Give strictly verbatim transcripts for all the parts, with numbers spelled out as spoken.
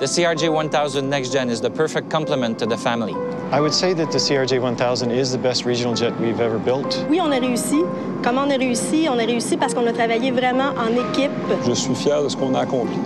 The C R J one thousand Next Gen is the perfect complement to the family. I would say that the C R J one thousand is the best regional jet we've ever built. Oui, on a réussi. Comment on a réussi? On a réussi parce qu'on a travaillé vraiment en équipe. Je suis fier de ce qu'on a accompli.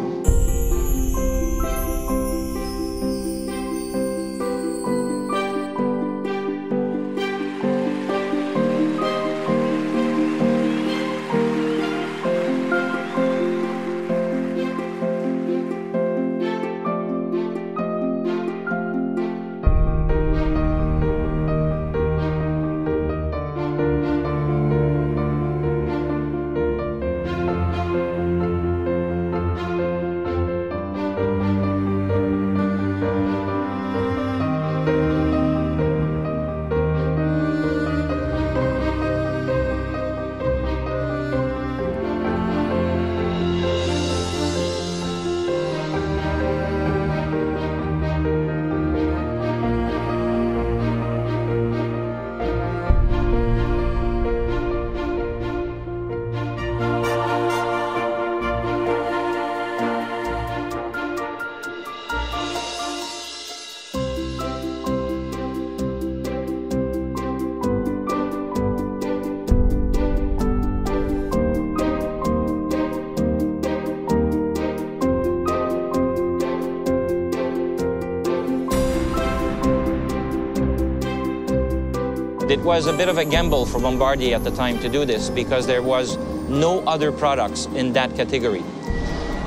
It was a bit of a gamble for Bombardier at the time to do this because there was no other products in that category.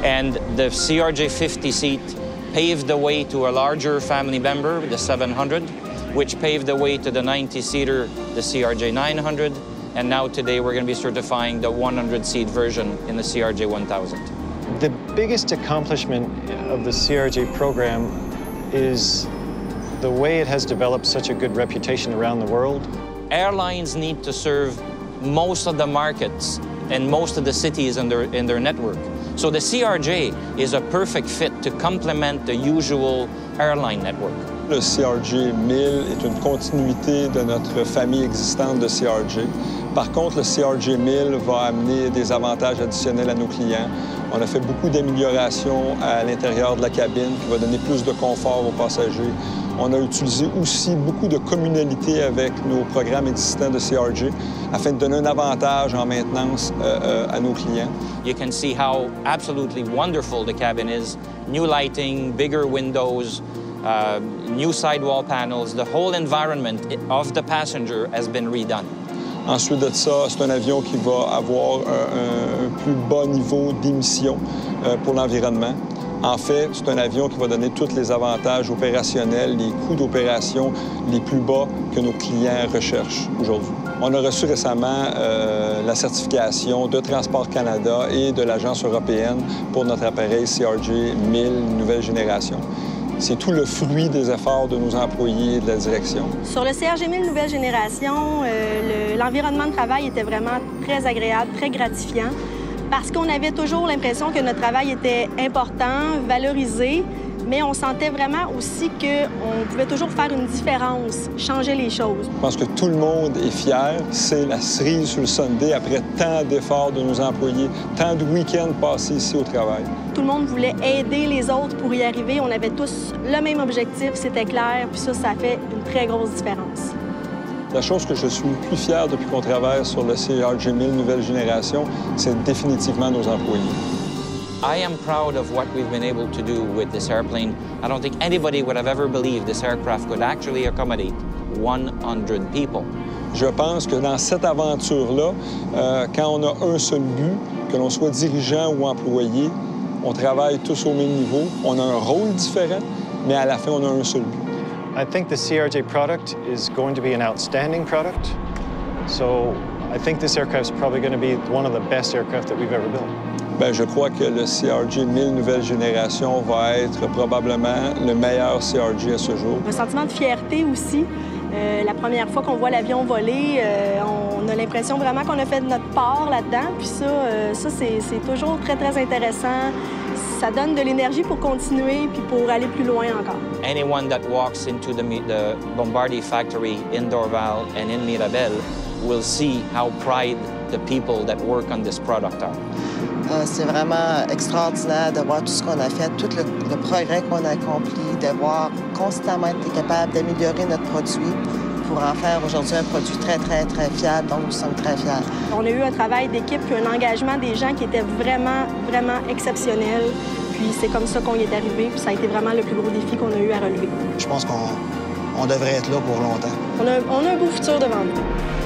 And the C R J fifty seat paved the way to a larger family member, the seven hundred, which paved the way to the ninety-seater, the C R J nine hundred, and now today we're going to be certifying the one hundred seat version in the C R J one thousand. The biggest accomplishment of the C R J program is the way it has developed such a good reputation around the world. Airlines need to serve most of the markets and most of the cities in their, in their network. So the C R J is a perfect fit to complement the usual airline network. Le C R J mille est une continuité de notre famille existante de C R J. Par contre, le C R J mille va amener des avantages additionnels à nos clients. On a fait beaucoup d'améliorations à l'intérieur de la cabine qui va donner plus de confort aux passagers. On a utilisé aussi beaucoup de communalité avec nos programmes existants de C R J afin de donner un avantage en maintenance euh, euh, à nos clients. You can see how absolutely wonderful the cabin is. New lighting, bigger windows, uh, new sidewall panels. The whole environment of the passenger has been redone. Ensuite de ça, c'est un avion qui va avoir un, un plus bas niveau d'émissions euh, pour l'environnement. En fait, c'est un avion qui va donner tous les avantages opérationnels, les coûts d'opération les plus bas que nos clients recherchent aujourd'hui. On a reçu récemment euh, la certification de Transport Canada et de l'Agence européenne pour notre appareil C R J mille nouvelle génération. C'est tout le fruit des efforts de nos employés et de la direction. Sur le C R J mille nouvelle génération, euh, l'environnement le, de travail était vraiment très agréable, très gratifiant. Parce qu'on avait toujours l'impression que notre travail était important, valorisé, mais on sentait vraiment aussi qu'on pouvait toujours faire une différence, changer les choses. Je pense que tout le monde est fier. C'est la cerise sur le sundae après tant d'efforts de nos employés, tant de week-ends passés ici au travail. Tout le monde voulait aider les autres pour y arriver. On avait tous le même objectif, c'était clair, puis ça, ça fait une très grosse différence. La chose que je suis le plus fier depuis qu'on traverse sur le C R J mille nouvelle génération, c'est définitivement nos employés. I am proud of what we've been able to do with this airplane. I don't think anybody would have ever believed this aircraft could actually accommodate one hundred people. Je pense que dans cette aventure-là, euh, quand on a un seul but, que l'on soit dirigeant ou employé, on travaille tous au même niveau, on a un rôle différent, mais à la fin, on a un seul but. I think the C R J product is going to be an outstanding product. So I think this aircraft is probably going to be one of the best aircraft that we've ever built. Ben, je crois que le C R J mille nouvelle génération va être probablement le meilleur C R J à ce jour. Un sentiment de fierté aussi. Euh, la première fois qu'on voit l'avion voler, euh, on a l'impression vraiment qu'on a fait de notre part là-dedans. Puis ça, euh, ça c'est toujours très, très intéressant. Ça donne de l'énergie pour continuer puis pour aller plus loin encore. Anyone that walks into the, the Bombardier factory in Dorval and in Mirabel will see how proud the people that work on this product are. Euh, c'est vraiment extraordinaire de voir tout ce qu'on a fait, tout le, le progrès qu'on a accompli, de voir constamment être capable d'améliorer notre produit pour en faire aujourd'hui un produit très, très, très fiable, donc nous sommes très fiers. On a eu un travail d'équipe puis un engagement des gens qui était vraiment, vraiment exceptionnel. Puis c'est comme ça qu'on y est arrivé, puis ça a été vraiment le plus gros défi qu'on a eu à relever. Je pense qu'on on devrait être là pour longtemps. On a, on a un beau futur devant nous.